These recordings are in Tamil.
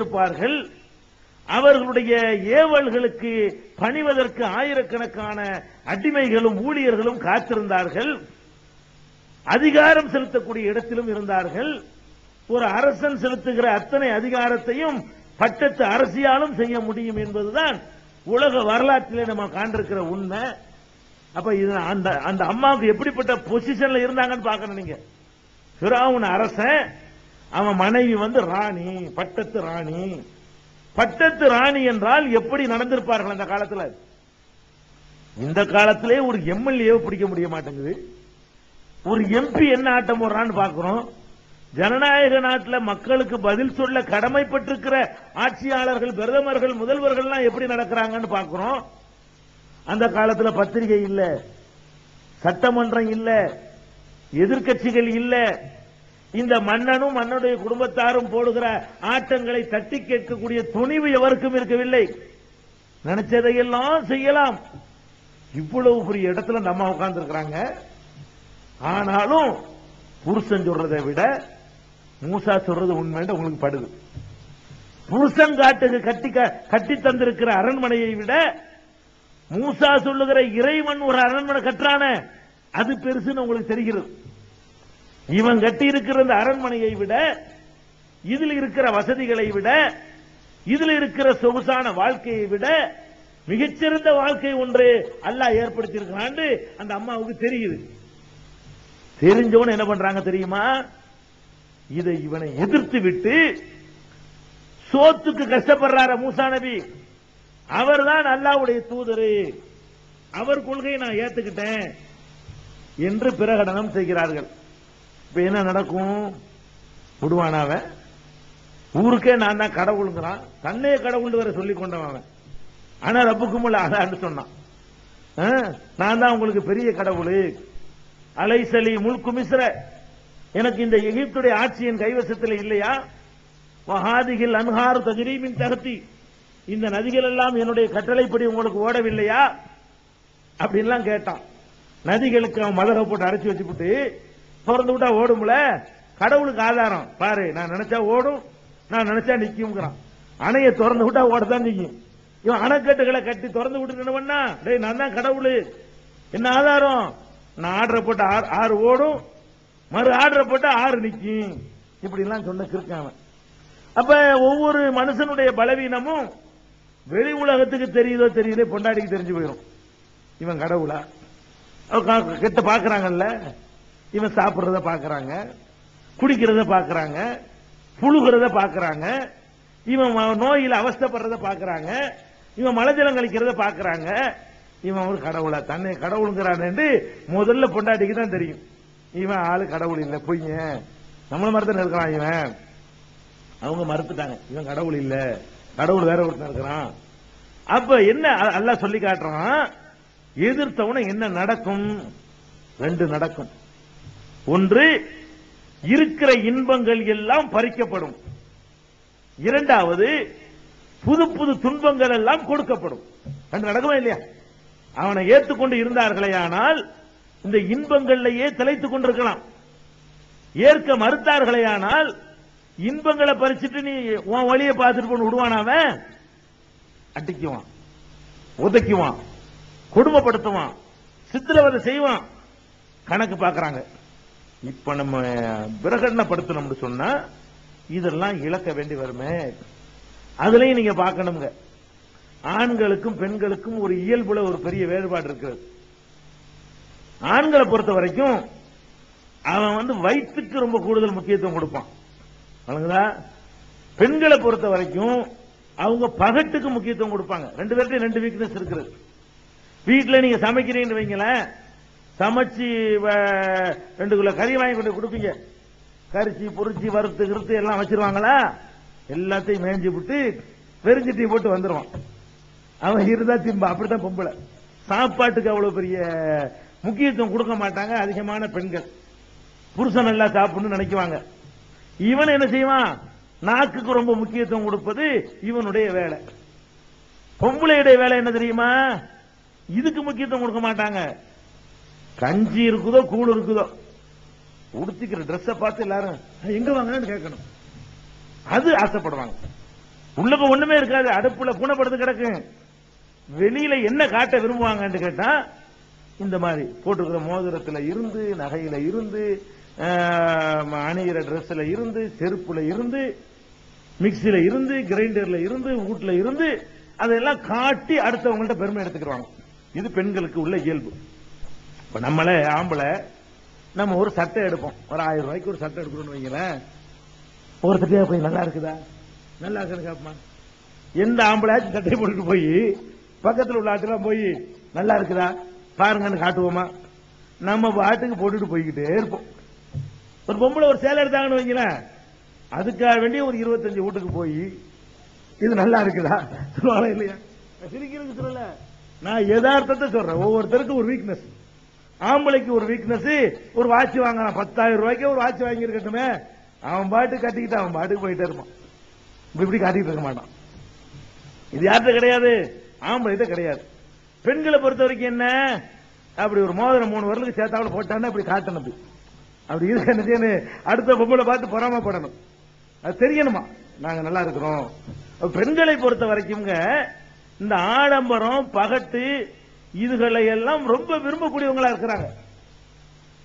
இருப்பார்கள். அவர்களுடைய ஏவல்களுக்கு பணிவதற்கு ஆயிரக்கணக்கான அடிமைகளும் ஊழியர்களும் காத்திருந்தார்கள். அதிகாரம் செலுத்தக்கூடிய இடத்திலும் இருந்தார்கள். ஒரு அரசன் செலுத்துகிற அத்தனை அதிகாரத்தையும் பட்டத்து அரசியாலும் செய்ய முடியும் என்பதுதான் உலக வரலாற்றிலே நம்ம காண்டிருக்கிற உண்மை. அப்ப இது அந்த அம்மாவுக்கு எப்படிப்பட்ட பொசிஷன்ல இருந்தாங்கன்னு பார்க்கணும் நீங்க. ஃபிரௌன் அரசன், அவன் மனைவி ராணி, பட்டத்து ராணி. பட்டத்து ராணி என்றால் எப்படி நடந்திருப்பார்கள் அந்த காலத்துல? இந்த காலத்திலே ஒரு எம்எல்ஏ பிடிக்க முடிய மாட்டேங்குது, ஒரு எம்பி என்ன ஆட்டம் போடுறான்னு பாக்குறோம். ஜனநாயக நாட்டில் மக்களுக்கு பதில் சொல்ல கடமைப்பட்டிருக்கிற ஆட்சியாளர்கள், பிரதமர்கள், முதல்வர்கள்லாம் எப்படி நடக்கிறாங்கன்னு பாக்குறோம். அந்த காலத்தில் பத்திரிகை இல்ல, சட்டமன்றம் இல்ல, எதிர்க்கட்சிகள் இல்ல. இந்த மன்னனும் மன்னனுடைய குடும்பத்தாரும் போடுகிற ஆட்டங்களை தட்டி கேட்கக்கூடிய துணிவு எவருக்கும் இருக்கவில்லை. நினைச்சதையெல்லாம் செய்யலாம். இவ்வளவு பெரிய இடத்துல நம்ம உட்கார்ந்து இருக்கிறாங்க. ஆனாலும் புருஷன் சொல்றதை விட மூசா சொல்றது உண்மைன்னு உங்களுக்கு படுது. புருஷன் காட்டுக்கு கட்டி தந்திருக்கிற அரண்மனையை விட மூசா சொல்லுகிற இறைவன் ஒரு அரண்மனை கட்டுறான, அது பெருசுன்னு உங்களுக்கு தெரிகிறது. இவன் கட்டி இருக்கிற இந்த அரண்மனையை விட, இதில் இருக்கிற வசதிகளை விட, இதில் இருக்கிற சொகுசான வாழ்க்கையை விட மிகச்சிறந்த வாழ்க்கை ஒன்று அல்லாஹ் ஏற்படுத்தி இருக்கிறான்னு அந்த அம்மாவுக்கு தெரியுது. தெரிஞ்சவன் என்ன பண்றாங்க தெரியுமா? இதை இவனை எதிர்த்து விட்டு சோத்துக்கு கஷ்டப்படுறாரு மூசா நபி. அவர் தான் அல்லாஹ்வுடைய தூதரு, அவர் கொள்கையை நான் ஏத்துக்கிட்டேன் என்று பிரகடனம் செய்கிறார்கள். இப்ப என்ன நடக்கும்? விடுவானாவ? ஊருக்கே நான் தான் கடவுளுங்கிறான், தன்னையே கடவுள் வர சொல்லிக் கொண்டவன். ஆனா ரப்புக்குமுல் அலான்னு சொன்னான், நான் தான் உங்களுக்கு பெரிய கடவுள். அலைசலி முல்கு மிஸ்ர, எனக்கு இந்த எகிப்துடைய ஆட்சியின் கைவசத்தில் இல்லையா? வஹாதிகில் அன்ஹார் தஜ்ரீமின் தஹ்தி, இந்த நதிகள் எல்லாம் என்னுடைய கட்டளைப்படி உங்களுக்கு ஓடவில்லையா அப்படின்லாம் கேட்டான். நதிகளுக்கு அவன் மலரை போட்டு அரைச்சி வச்சுட்டு திறந்து விட்டா ஓடும்ல, கடவுளுக்கு ஆதாரம் பாரு, நான் நினைச்சா ஓடும், நான் நினைச்சா நிற்கும்ங்கிறான். அணையை திறந்து விட்டா ஓடதான் நிற்கும். இவன் அணைக்கட்டுகளை கட்டி திறந்து விட்டு நினைவன்னா, டேய் நான் தான் கடவுள், என்ன ஆதாரம்? நான் ஆர்டர் போட்ட ஆறு ஓடும், மறு ஆர்டர் போட்ட ஆறு நிற்கும், இப்படிலாம் சொன்ன கிருக்காம. அப்ப ஒவ்வொரு மனுஷனுடைய பலவீனமும் வெளி உலகத்துக்கு தெரியுதோ தெரியுதோ பொண்டாடிக்கு தெரிஞ்சு போயிடும். இவன் கடவுளா கெட்ட பாக்குறாங்கல்ல, இவன் சாப்பிடுறத பாக்குறாங்க, குடிக்கிறத பாக்குறாங்க, புழுகிறத பாக்குறாங்க, இவன் நோயில் அவஸ்தப்படுறத பாக்குறாங்க, இவன் மலஜலம் கழிக்கிறத பாக்குறாங்க, இவன் ஒரு கடவுளா தன்னை கடவுளுங்கிறான் என்று முதல்ல பொண்டாட்டிக்கு தான் தெரியும். இவன் ஆளு கடவுள் இல்லை, பொய்ய நம்மள மரத்தில் இருக்கிறான் இவன். அவங்க மறுத்துட்டாங்க, இவன் கடவுள் இல்ல, கடவுள் வேற ஒருத்தன் இருக்கிறான். அப்ப என்ன அல்லாஹ் சொல்லி காட்டுறான்? எதிர்த்தவன என்ன நடக்கும்? ரெண்டு நடக்கும். ஒன்று, இருக்கிற இன்பங்கள் எல்லாம் பறிக்கப்படும். இரண்டாவது, புது புது துன்பங்கள் எல்லாம் கொடுக்கப்படும். ரெண்டு நடக்குமா இல்லையா? அவனை ஏற்றுக்கொண்டு இருந்தார்களே ஆனால் இந்த இன்பங்கள்லயே திளைத்துக் கொண்டிருக்கலாம். ஏற்க மறுத்தார்களே ஆனால் இன்பங்களை பறிச்சுட்டு நீ உன் வழியை பார்த்துட்டு போன்னு விடுவானாவ, அடிக்குவான், உதைக்குவான், கொடுமைப்படுத்துவான், சித்திரவதை செய்வான். கணக்கு பார்க்கறாங்க. இப்ப நம்ம பிரகடனப்படுத்தணும்னு சொன்னா இதெல்லாம் இழக்க வேண்டி வருமே. அதுலயும் நீங்க பார்க்கணுங்க, ஆண்களுக்கும் பெண்களுக்கும் ஒரு இயல்புல ஒரு பெரிய வேறுபாடு இருக்கிறது. ஆண்களை பொறுத்த வரைக்கும் அவன் வயிற்றுக்கு ரொம்ப கூடுதல் முக்கியத்துவம் கொடுப்பான். பெண்களை பொறுத்த வரைக்கும் அவங்க பகட்டுக்கு முக்கியத்துவம் கொடுப்பாங்க. ரெண்டு பேர்கிட்ட ரெண்டு வீக்னஸ் இருக்கிறது. வீட்டில் நீங்க சமைக்கிறீங்கன்னு வைங்களேன், சமைச்சு 2 கிலோ கறி வாங்கி கொண்டு கொடுப்பீங்க, கரிச்சி பொறிச்சி வறுத்து கிறுத்து எல்லாம் வச்சிருவாங்களா, எல்லாத்தையும் மேய்ஞ்சி விட்டு வெறிஞ்சிட்டி போட்டு வந்துருவான். அவன் இருந்தா திம்பா. அப்படித்தான் பொம்பளை சாப்பாட்டுக்கு அவ்வளவு பெரிய முக்கியத்துவம் கொடுக்க மாட்டாங்க அதிகமான பெண்கள். புருஷன் நல்லா சாப்பிடணும்னு நினைக்குவாங்க. இவன் என்ன செய்வான்? நாக்குக்கு ரொம்ப முக்கியத்துவம் கொடுப்பது இவனுடைய வேலை. பொம்பளையுடைய வேலை என்ன தெரியுமா? இதுக்கு முக்கியத்துவம் கொடுக்க மாட்டாங்க. கஞ்சி இருக்குதோ கூழ் இருக்குதோ உடுத்திக்கிற ட்ரெஸ்ஸை பார்த்து எல்லாரும் எங்க வாங்கன்னு கேட்கணும், அது ஆசைப்படுவாங்க. உள்ளுக்கு ஒண்ணுமே இருக்காது, அடுப்புல கூணப்படுத்து கிடக்கு. வெளியில என்ன காட்ட விரும்புவாங்கன்னு கேட்டா இந்த மாதிரி போட்டுக்கிற மோதிரத்துல இருந்து, நகையில இருந்து, அணிகிற டிரெஸ்ல இருந்து, செருப்புல இருந்து, மிக்சில இருந்து, கிரைண்டர்ல இருந்து, வீட்டுல இருந்து அதெல்லாம் காட்டி அடுத்தவங்கள்ட்ட பெருமை எடுத்துக்கிறாங்க. இது பெண்களுக்கு உள்ள இயல்பு. இப்ப நம்மள ஆம்பளை நம்ம ஒரு சட்டை எடுப்போம், ஒரு 1000 ரூபாய்க்கு ஒரு சட்டை எடுக்கிறோம்னு வைங்களேன். ஒரு சட்டையா போய் நல்லா இருக்குதா, நல்லா இருக்குதுப்பா. எந்த ஆம்பளையாச்சும் சட்டை போட்டு போய் பக்கத்தில் உள்ள ஆட்டெல்லாம் போய் நல்லா இருக்குதா பாருங்கன்னு காட்டுவோமா? நம்ம பாட்டுக்கு போட்டுட்டு போய்கிட்டே இருப்போம். ஒரு பொம்பளை ஒரு சேலை எடுத்தாங்கன்னு வைங்களேன், அதுக்காக வேண்டிய ஒரு 25 வீட்டுக்கு போய் இது நல்லா இருக்குதா சொல்லுவாங்க இல்லையா? சிரிக்கிறதுக்கு சொல்லல, நான் யதார்த்தத்தை சொல்றேன். ஒவ்வொருத்தருக்கும் ஒரு வீக்னஸ். ஆம்பளைக்கு ஒரு வீக்னஸ், ஒரு வாட்சி வாங்கலாம், 10,000 ரூபாய்க்கு ஒரு வாட்சி வாங்கி இருக்கட்டுமே, அவன் பாட்டு கட்டிக்கிட்டு அவன் பாட்டுக்கு போயிட்டே இருப்பான். இப்படி காட்டிட்டு இருக்க மாட்டான். இது யார்கிட்ட கிடையாது, ஆம்பளைகிட்ட கிடையாது. பெண்களை பொறுத்த வரைக்கும் என்ன, அப்படி ஒரு மோதிரம் 3 வரலுக்கு சேர்த்தாவில் போட்டான்னு அப்படி காட்டணும். அப்படி இருக்க நினைச்சேன்னு அடுத்த பொம்பளை பார்த்து பொறாமப்படணும். அது தெரியணுமா நாங்க நல்லா இருக்கிறோம். பெண்களை பொறுத்த வரைக்கும் இந்த ஆடம்பரம், பகட்டு இதுகளை எல்லாம் ரொம்ப விரும்பக்கூடியவங்களா இருக்கிறாங்க.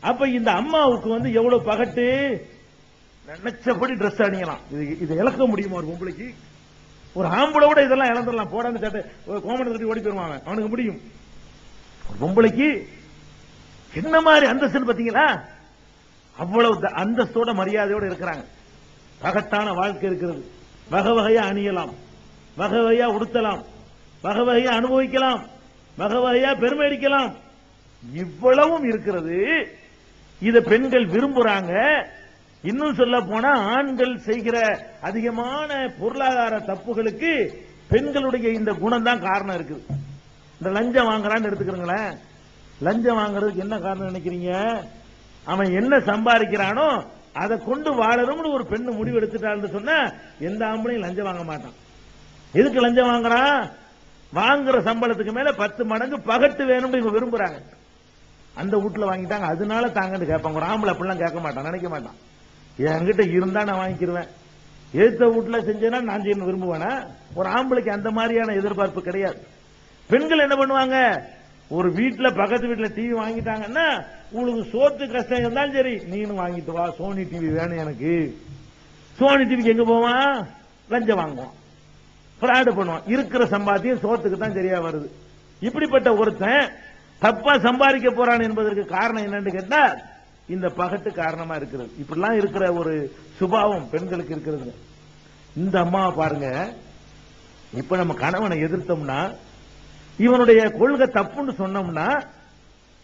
அப்ப இந்த அம்மாவுக்கு எவ்வளவு பகட்டு, நினைச்சபடி டிரெஸ் அணியலாம். இது இழக்க முடியுமா ஒரு பொம்பளைக்கு? ஒரு ஆம்பளை கூட இதெல்லாம் இழந்துடலாம், போடான்னு சட்டை கோமணத்தை கட்டி ஓடி போயிருவாங்க, அவனுக்கு முடியும். ஒரு பொம்பளைக்கு என்ன மாதிரி அந்தஸ்து பாத்தீங்களா? அவ்வளவு அந்தஸ்தோட மரியாதையோட இருக்கிறாங்க. பகட்டான வாழ்க்கை இருக்கிறது, வகை வகையா அணியலாம், வகை வகையா உடுத்தலாம், வகை வகையா அனுபவிக்கலாம், வகை வகையா பெருமை அடிக்கலாம். இவ்வளவும் இருக்கிறது. இதை பெண்கள் விரும்புறாங்க. இன்னும் சொல்ல போனா ஆண்கள் செய்கிற அதிகமான பொருளாதார தப்புகளுக்கு பெண்களுடைய இந்த குணம் தான் காரணம் இருக்குது. இந்த லஞ்சம் வாங்குறான்னு எடுத்துக்கிறீங்களேன், லஞ்சம் வாங்குறதுக்கு என்ன காரணம் நினைக்கிறீங்க? அவன் என்ன சம்பாதிக்கிறானோ அதை கொண்டு வாழணும்னு ஒரு பெண்ணு முடிவு எடுத்துட்டான்னு சொன்னா எந்த ஆம்பளையும் லஞ்சம் வாங்க மாட்டான். எதுக்கு லஞ்சம் வாங்குறான்? வாங்குற சம்பளத்துக்கு மேல 10 மடங்கு பகட்டு வேணும்னு இவங்க விரும்புறாங்க. அந்த வீட்டுல வாங்கிட்டாங்க அதனால தாங்கன்னு கேட்பாங்க. ஒரு ஆம்பளை அப்படிலாம் கேட்க மாட்டான், நினைக்க மாட்டான். என்கிட்ட இருந்தா நான் வாங்கிக்கிருவேன், எடுத்த வீட்டுல செஞ்சேன்னா நான் செய்யணும் விரும்புவேனா? ஒரு ஆம்பளைக்கு அந்த மாதிரியான எதிர்பார்ப்பு கிடையாது. பெண்கள் என்ன பண்ணுவாங்க, ஒரு வீட்டுல பக்கத்து வீட்டுல டிவி வாங்கிட்டாங்கன்னா உங்களுக்கு சோத்து கஷ்டம் இருந்தாலும் சரி நீனும் வாங்கிட்டு வா, சோனி டிவி வேணும் எனக்கு. சோனி டிவிக்கு எங்க போவான்? லஞ்சம் வாங்குவான், பிராடு பண்ணுவான். இருக்கிற சம்பாத்தியம் சோத்துக்கு தான் சரியா வருது. இப்படிப்பட்ட ஒருத்தன் தப்பா சம்பாதிக்க போறான் என்பதற்கு காரணம் என்னன்னு கேட்டா இந்த பகட்டு காரணமா இருக்கிறது. இப்படிலாம் இருக்கிற ஒரு சுபாவம் பெண்களுக்கு இருக்கிறது. இந்த அம்மாவை பாருங்க, இப்ப நம்ம கணவனை எதிர்த்தோம்னா, இவனுடைய கொள்கை தப்புன்னு சொன்னோம்னா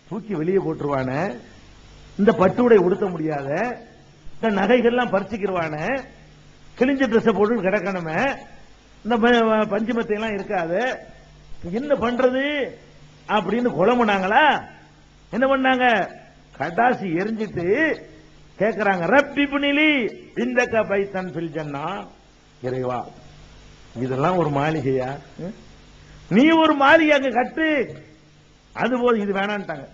தூக்கி வெளியே போட்டுருவான, இந்த பட்டு உடை உடுத்த முடியாத, இந்த நகைகள்லாம் பறிச்சுக்கிடுவான, கிழிஞ்ச ட்ரெஸ் போட்டு கிடக்கணுமே, இந்த பஞ்சுமத்தையெல்லாம் இருக்காது, என்ன பண்றது அப்படின்னு குழம்புனாங்களா? என்ன பண்ணாங்க, கடாசி எரிஞ்சிட்டு கேட்கிறாங்க, ரப்பி புனிலி இந்த பைத்தன் பில் ஜன்னா, இறைவா இதெல்லாம் ஒரு மாளிகையா, நீ ஒரு மாளிகை அங்க கட்டு. அதுபோது இது வேணான்ட்டாங்க.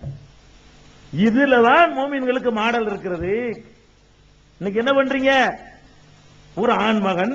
இதுலதான் மோமின்களுக்கு மாடல் இருக்கிறது. இன்னைக்கு என்ன பண்றீங்க, ஒரு ஆண்மகன்,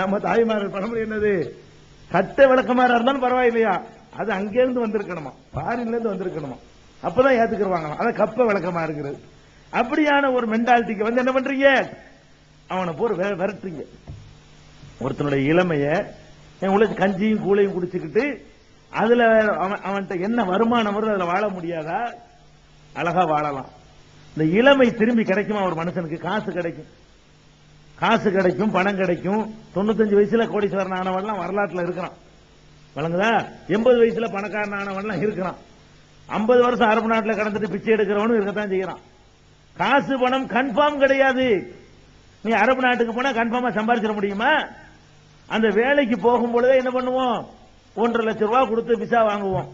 நம்ம தாய்மார் பழமொழி என்னது, கட்டை விளக்கமாறா இருந்தாலும் பரவாயில்லையா, அது அங்கிருந்து வந்திருக்கணுமா, பாரின்ல இருந்து வந்திருக்கணுமா, அப்பதான் ஏத்துக்குவாங்களாம். அதான் கப்ப விளக்கமா இருக்கிறது. அப்படியான ஒரு மென்டாலிட்டிக்கு என்ன பண்றீங்க, அவனை போய் விரட்டுறீங்க. ஒருத்தனுடைய இளமைய உள்ள கஞ்சியும் கூழையும் குடிச்சுக்கிட்டு அதுல அவன்கிட்ட என்ன வருமானம் வருது, அதுல வாழ முடியாதா? அழகா வாழலாம். இந்த இளமை திரும்பி கிடைக்குமா ஒரு மனுஷனுக்கு? காசு கிடைக்கும், காசு கிடைக்கும், பணம் கிடைக்கும். 95 வயசுல கோடீஸ்வரன் ஆனவன்லாம் வரலாற்றுல இருக்கிறான், வழங்குதா? 80 வயசுல பணக்காரன் ஆனவன்லாம் இருக்கிறான். 50 வருஷம் அரபு நாட்டில் கடந்துட்டு பிச்சை எடுக்கிறவனும் இருக்கத்தான் செய்யறான். காசு பணம் கன்ஃபார்ம் கிடையாது. நீ அரபு நாட்டுக்கு போனா கன்ஃபார்மா சம்பாதிச்சிட முடியுமா? அந்த வேலைக்கு போகும்போது என்ன பண்ணுவோம் 1,00,000 ரூபாய் கொடுத்து விசா வாங்குவோம்.